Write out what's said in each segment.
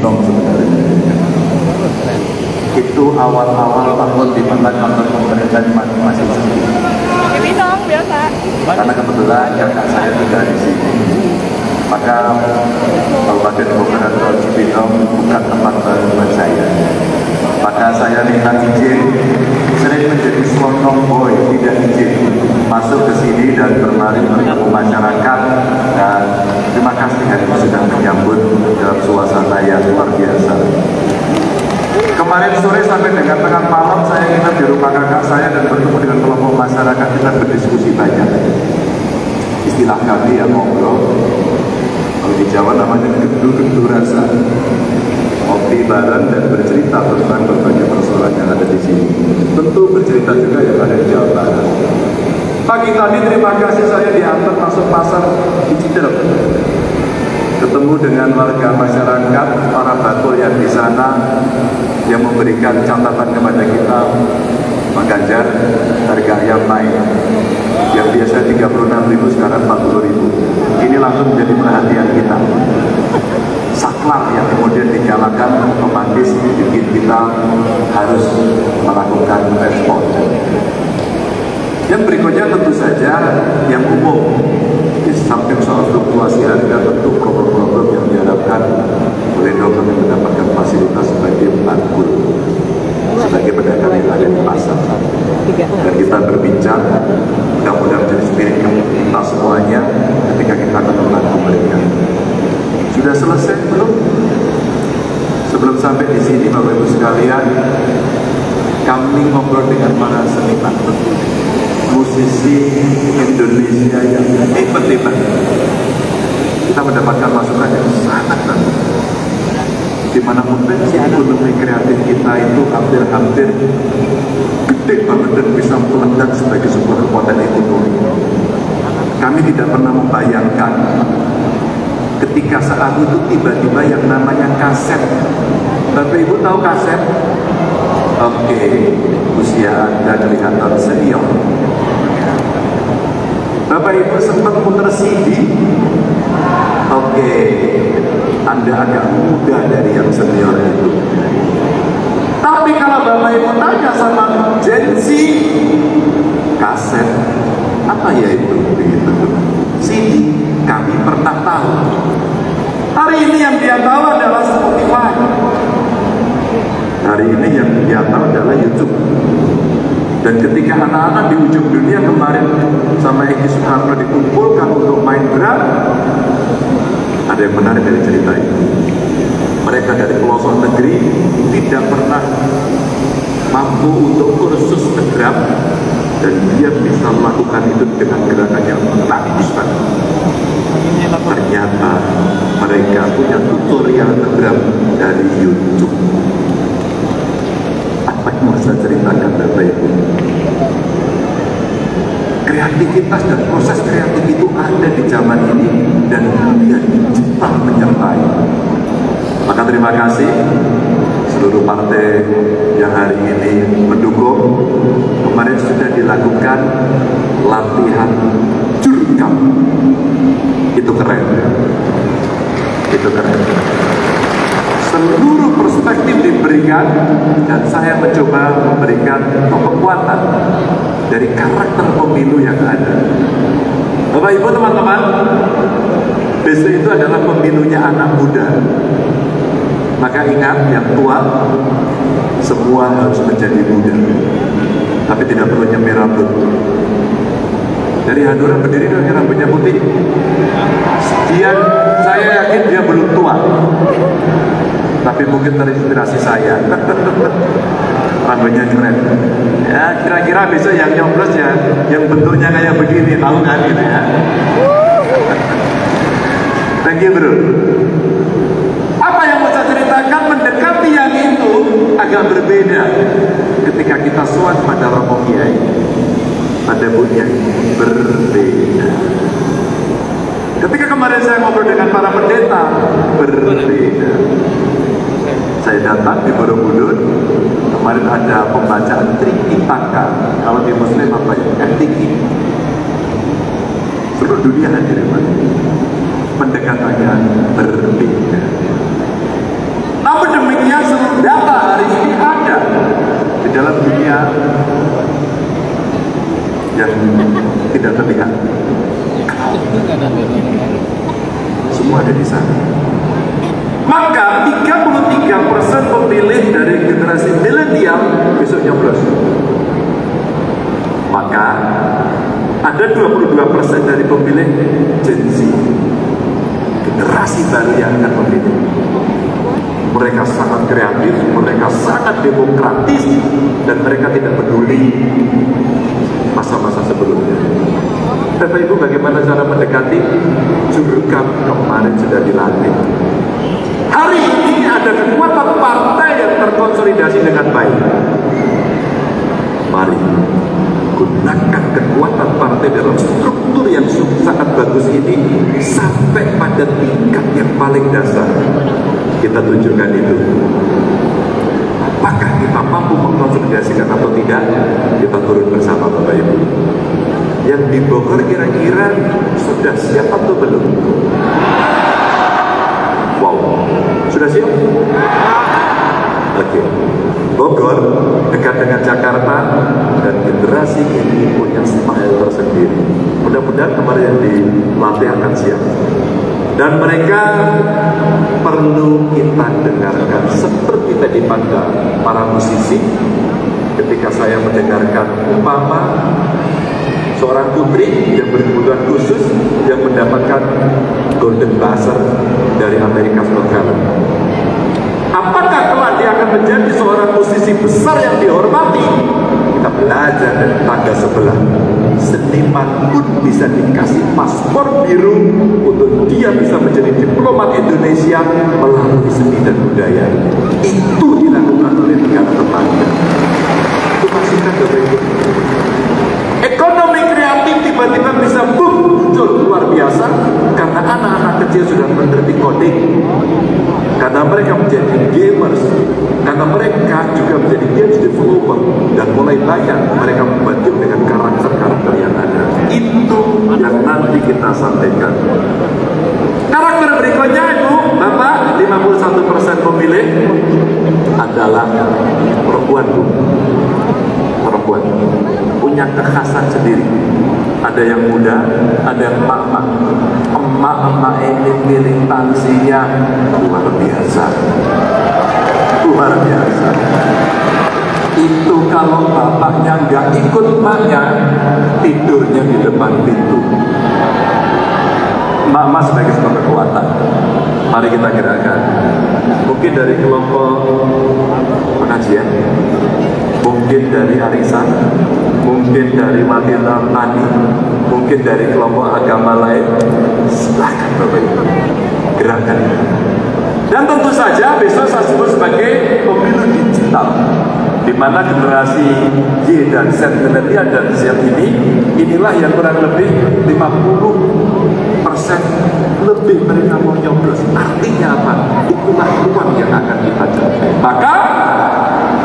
Cipitong sebenarnya. Itu awal-awal bangun di kantor pemerintahan masing-masing. Cipitong biasa. Karena kebetulan kakak saya tinggal di sini, maka Kabupaten Bogor atau Cipitong bukan tempat baru buat saya. Maka saya minta izin, sering menjadi slotong boy, tidak izin masuk ke sini dan berlari menyapa masyarakat. Dan terima kasih hari ini sudah menyambut dalam suasana yang luar biasa. Kemarin sore sampai dengan tengah malam saya ingat di rumah kakak saya dan bertemu dengan kelompok masyarakat, kita berdiskusi banyak. Istilah kami yang ngobrol, kalau di Jawa namanya gendu-gendu rasa. Kopi bareng dan bercerita tentang berbagai persoalan yang ada di sini. Tentu bercerita juga yang ada di Jawa Barat. Pagi tadi terima kasih saya diantar masuk pasar di Citerep. Ketemu dengan warga masyarakat, para batul yang di sana yang memberikan catatan kepada kita. Pak Ganjar, harga ayam naik. Yang biasa 36.000 sekarang 40.000. Ini langsung menjadi perhatian kita. Saklar yang kemudian dinyalakan otomatis bikin kita harus melakukan respon. Yang berikutnya tentu saja yang umum, di samping soal fluktuasi harga, tentu problem-problem yang dihadapkan Perindo kami mendapatkan fasilitas sebagai penangkul, sebagai pedagang yang ada di pasar. Dan kita berbincang, mudah-mudahan jadi spirit kita semuanya ketika kita akan menangkul mereka. Sudah selesai belum? Sebelum sampai di sini Bapak Ibu sekalian, kami ngobrol dengan para seniman, musisi Indonesia yang hebat-hebat. Kita mendapatkan masukan yang sangat bagus. Dimanapun ekonomi kreatif kita itu hampir-hampir gede banget dan bisa meledak sebagai sebuah kekuatan ekonomi. Kami tidak pernah membayangkan ketika saat itu tiba-tiba yang namanya kaset. Bapak Ibu tahu kaset? Oke, usia Anda kelihatan senior. Bapak Ibu sempat putar CD? Oke, Anda agak muda dari yang senior itu. Tapi kalau Bapak Ibu tanya sama Gen Z, kaset apa ya itu? CD kami pernah tahu. Hari ini yang dia tahu adalah Spotify. Hari ini yang dia tahu adalah YouTube. Dan ketika anak-anak di ujung dunia kemarin sama Eki Soeharmono dikumpulkan untuk Minecraft, ada yang menarik dari cerita itu. Mereka dari pelosok negeri tidak pernah mampu untuk kursus tergerak, dan dia bisa melakukan itu dengan gerakan yang takjub. Ternyata mereka punya tutorial tergerak dari YouTube. Apa yang mau saya ceritakan Bapak Ibu? Kreativitas dan proses kreatif itu ada di zaman ini dan kalian cepat menyertai. Maka terima kasih seluruh partai yang hari ini mendukung. Kemarin sudah dilakukan latihan jurkam. Itu keren. Itu keren. Seluruh perspektif diberikan dan saya mencoba memberikan kekuatan dari karakter pemilu yang ada. Bapak Ibu teman-teman, besok itu adalah pemilunya anak muda. Maka ingat, yang tua semua harus menjadi muda. Tapi tidak perlu nyemir rambut. Dari Hanura berdiri dengan rambutnya putih. Dia, saya yakin dia belum tua. Tapi mungkin terinspirasi saya. Rambutnya keren. Ya, kira-kira besok yang nyoblos ya, yang bentuknya kayak begini, tahu kan gitu ya. Thank you bro. Mendekati yang itu agak berbeda ketika kita sowan pada romo kiai, pada Bu Kiai, berbeda. Ketika kemarin saya ngobrol dengan para pendeta, berbeda. Saya datang di Borobudur, kemarin ada pembacaan Tripitaka, kalau di Muslim apa ya? Tiki. Seluruh dunia hadir, pendekatannya berbeda. terlihat semua ada di sana. Maka 33% pemilih dari generasi milenial besok nyoblos. Maka ada 22% dari pemilih Gen Z, generasi baru yang akan memilih. Mereka sangat kreatif, mereka sangat demokratis, dan mereka tidak peduli masa-masa sebelumnya. Bapak Ibu, bagaimana cara mendekati? Jurkam kemarin sudah dilatih. Hari ini ada kekuatan partai yang terkonsolidasi dengan baik. Mari gunakan kekuatan partai dalam struktur yang sangat bagus ini sampai pada tingkat yang paling dasar. Kita tunjukkan itu. Apakah kita mampu mengkonsolidasikan atau tidak? Kita turun bersama Bapak Ibu. Yang di Bogor kira-kira sudah siap atau belum? Wow, sudah siap? Oke. Bogor dekat dengan Jakarta, dan generasi ini punya style tersendiri. Mudah-mudahan kemarin yang dilatih akan siap. Dan mereka perlu kita dengarkan, seperti tadi pada para musisi. Ketika saya mendengarkan umpama seorang publik yang berkebutuhan khusus yang mendapatkan Golden Buzzer dari Amerika Serikat, apakah kelak dia akan menjadi seorang musisi besar yang dihormati? Kita belajar dari tangga sebelah. Seniman pun bisa dikasih paspor biru untuk dia bisa menjadi diplomat Indonesia melalui seni dan budaya. Itu dilakukan oleh negara tetangga. Itu maksudnya Bapak Ibu. Ekonomi kreatif tiba-tiba bisa muncul luar biasa karena anak-anak kecil sudah mengerti coding, karena mereka menjadi gamers, karena mereka juga menjadi games developer, dan mulai banyak mereka membantu dengan karakter-karakter yang ada. Itu yang nanti kita sampaikan. Karakter berikutnya, Ibu, Bapak, 51% pemilih adalah perempuan, Bu. Perempuan punya kekhasan sendiri. Ada yang muda, ada yang emak-emak. Emak-emak ini militansinya luar biasa. Luar biasa. Itu kalau bapaknya nggak ikut emaknya, tidurnya di depan pintu. Emak-emak sebagai sebuah kekuatan. Mari kita gerakkan. Mungkin dari kelompok pengajian, mungkin dari arisan, mungkin dari Matilda Tani, mungkin dari kelompok agama lain. Silahkan Bapak Ibu, gerakan. Dan tentu saja besok saya sebut sebagai pemilu digital, di mana generasi Y dan Z, milenial dan Z ini, inilah yang kurang lebih 50% lebih mereka mau nyoblos. Artinya apa? Itulah ruang yang akan kita capai. Maka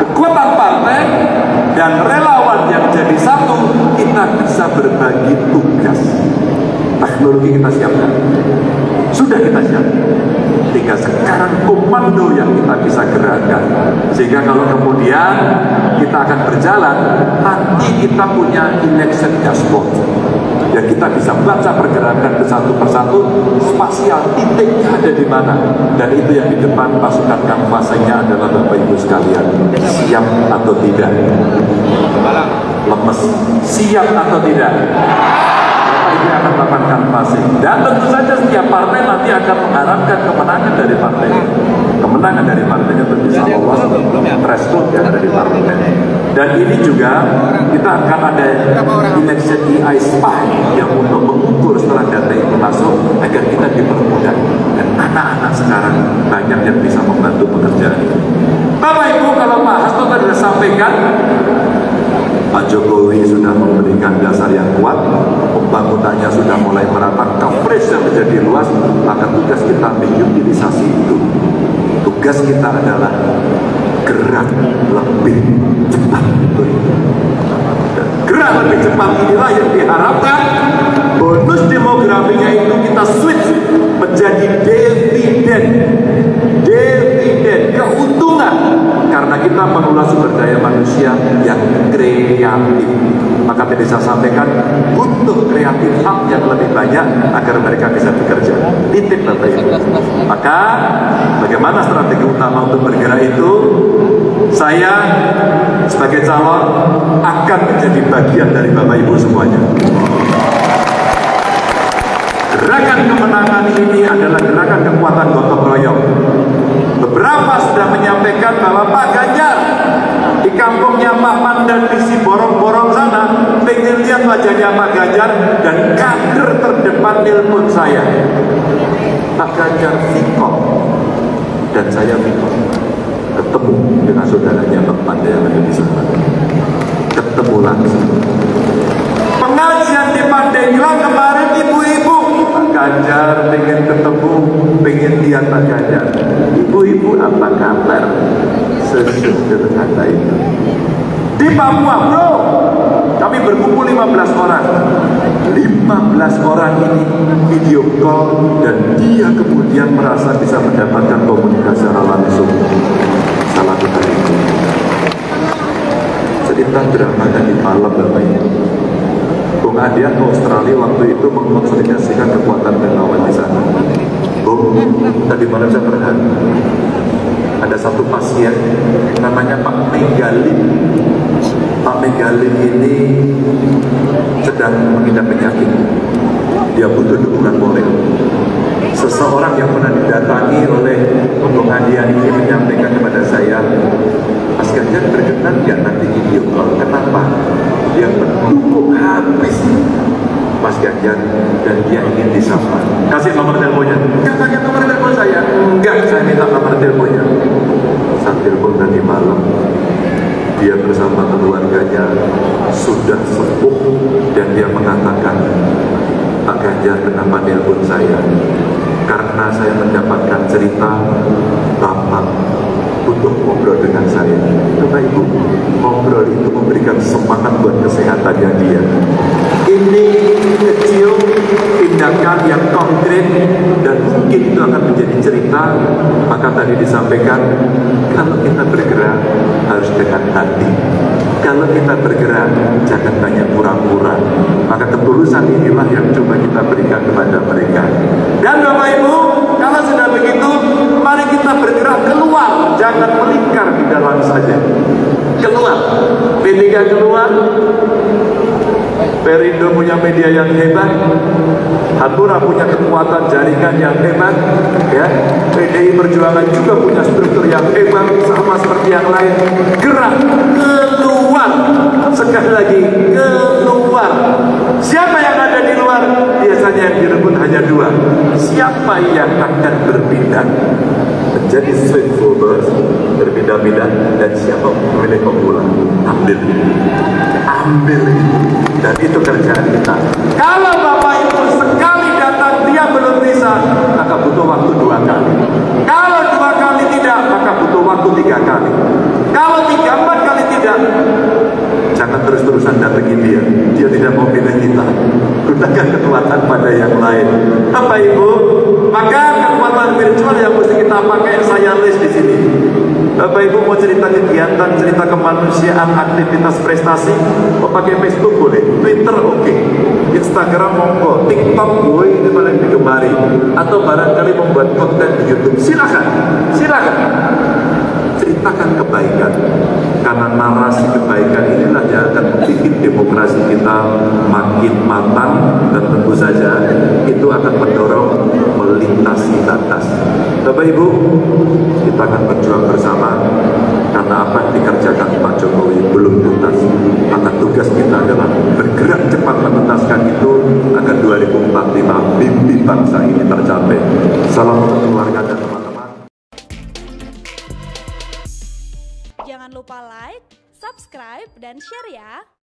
kekuatan partai dan relawan yang jadi satu, kita bisa berbagi tugas. Teknologi kita siapkan, sudah kita siapkan. Tinggal sekarang komando yang kita bisa gerakkan, sehingga kalau kemudian kita akan berjalan, nanti kita punya election dashboard yang kita bisa baca pergerakan satu persatu, spasial titiknya ada di mana, dan itu yang di depan pasukan kanvasnya adalah Bapak Ibu sekalian. Siap atau tidak? Lemes. Siap atau tidak? Ini akan melakukan pasif. Dan tentu saja setiap partai nanti akan mengharapkan kemenangan dari partainya. Kemenangan dari partainya tentu saja luas threshold yang ada di partainya. Dan ini juga kita akan ada election AI spy yang untuk mengukur setelah data ini masuk, agar kita dipermudah. Dan anak-anak sekarang banyak yang bisa membantu pekerjaan itu. Bapak Ibu, kalau Pak Hasto tadi sampaikan, Pak Jokowi sudah memberikan dasar yang kuat, pembangunannya sudah mulai merata, coverage menjadi luas, maka tugas kita mengutilisasi itu. Tugas kita adalah gerak lebih cepat. Dan gerak lebih cepat inilah yang diharapkan bonus demografinya itu kita switch menjadi dividen. Dividen, keuntungan, karena kita karena perlu sumber daya manusia yang kreatif. Maka tadi saya sampaikan butuh kreatif hub yang lebih banyak agar mereka bisa bekerja. Titip Bapak Ibu. Maka bagaimana strategi utama untuk bergerak itu? Saya sebagai calon akan menjadi bagian dari Bapak Ibu semuanya. Gerakan kemenangan ini adalah gerakan kekuatan gotong royong. Beberapa sudah menyampaikan bahwa Pak Ganjar di kampungnya Pak Pandai di Siborong-Borong sana pengen lihat wajahnya Pak Ganjar dan kader terdepan nelpon saya. Pak Ganjar fikok dan saya fikok. Ketemu dengan saudaranya Pak Pandai yang ada di sana. Ketemu langsung. Pengajian di Pandeglang kemarin ibu-ibu Pak Ganjar pengen ketemu, pengen lihat Pak Ganjar. Ibu-ibu apa kabar? Sesederhana itu. Di Papua bro, kami berkumpul 15 orang. 15 orang ini video call dan dia kemudian merasa bisa mendapatkan komunikasi secara langsung. Salah kita itu. Cerita drama tadi malam Bapak Ibu. Bung Adian ke Australia waktu itu mengkonsolidasikan kekuatan relawan di sana. Bung, tadi malam saya perhatikan ada satu pasien namanya Pak Minggalin. Pak Minggalin ini sedang mengidap penyakit. Dia butuh dukungan moral. Seseorang yang pernah didatangi oleh Bung Adian ini menyampaikan kepada saya, Mas Ganjar berkenan nggak nanti video call? Kenapa? Dia mendukung habis Mas Ganjar dan dia ingin disapa. Kasih nomor teleponnya. Katanya nomor telepon saya. Enggak, saya minta nomor teleponnya. Saat telepon tadi malam, dia bersama keluarganya sudah sepuh dan dia mengatakan, Pak Ganjar kenapa telepon saya? Karena saya mendapatkan cerita Bapak butuh ngobrol dengan saya. Bapak Ibu, ngobrol itu memberikan semangat buat kesehatannya dia. Ini kecil, tindakan yang konkret, dan mungkin itu akan menjadi cerita. Maka tadi disampaikan, kalau kita bergerak harus dengan hati. Kalau kita bergerak, jangan banyak pura-pura. Maka ketulusan inilah yang coba kita berikan kepada mereka. Dan Bapak Ibu, kalau sudah begitu, mari kita bergerak keluar. Jangan melingkar di dalam saja. Keluar. P3 keluar. Perindo punya media yang hebat. Hanura punya kekuatan jaringan yang hebat. Ya. PDI Perjuangan juga punya struktur yang hebat. Sama seperti yang lain. Gerak. Keluar. Sekali lagi. Keluar. Siapa yang ada di luar? Biasanya yang direbut hanya dua. Siapa yang akan berpindah? Menjadi swing voters. Berpindah-pindah. Dan siapa memilih pemula? Ambil. Ambil. Dan itu kerjaan kita. Kalau Bapak Ibu sekali datang dia belum bisa, maka butuh waktu 2 kali. Kalau 2 kali tidak, maka butuh waktu 3 kali. Kalau 3-4 kali tidak, jangan terus-terusan datangi dia. Dia tidak mau pindah kita. Gunakan kekuatan pada yang lain. Bapak Ibu, maka kekuatan virtual yang mesti kita pakai saya list di sini. Bapak Ibu mau cerita kegiatan, cerita kemanusiaan, aktivitas prestasi, mau pakai Facebook boleh, Twitter oke, Instagram monggo, TikTok boleh, ini paling digemari. Atau barangkali membuat konten di YouTube, silakan, silakan. Ceritakan kebaikan, karena narasi kebaikan inilah yang akan membuat demokrasi kita makin matang dan tentu saja itu akan mendorong melintasi batas. Bapak Ibu, kita akan berjuang bersama karena apa yang dikerjakan Pak Jokowi belum tuntas. Maka tugas kita adalah bergerak cepat menuntaskan itu agar 2045 mimpi bangsa ini tercapai. Salam untuk keluarga dan teman-teman. Jangan lupa like, subscribe, dan share ya.